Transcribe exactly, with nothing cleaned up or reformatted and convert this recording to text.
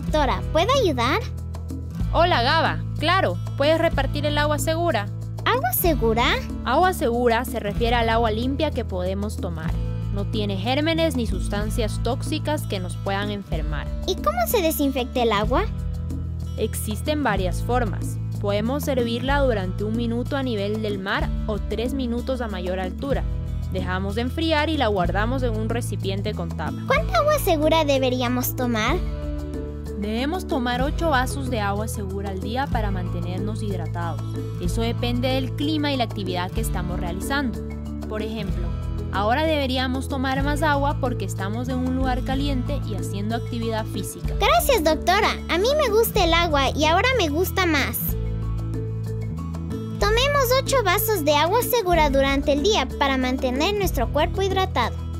doctora. ¿Puedo ayudar? Hola, Gaba. Claro, puedes repartir el agua segura. ¿Agua segura? Agua segura se refiere al agua limpia que podemos tomar. No tiene gérmenes ni sustancias tóxicas que nos puedan enfermar. ¿Y cómo se desinfecta el agua? Existen varias formas. Podemos servirla durante un minuto a nivel del mar o tres minutos a mayor altura. Dejamos de enfriar y la guardamos en un recipiente con tapa. ¿Cuánta agua segura deberíamos tomar? Debemos tomar ocho vasos de agua segura al día para mantenernos hidratados. Eso depende del clima y la actividad que estamos realizando. Por ejemplo, ahora deberíamos tomar más agua porque estamos en un lugar caliente y haciendo actividad física. Gracias, doctora. A mí me gusta el agua y ahora me gusta más. Tomemos ocho vasos de agua segura durante el día para mantener nuestro cuerpo hidratado.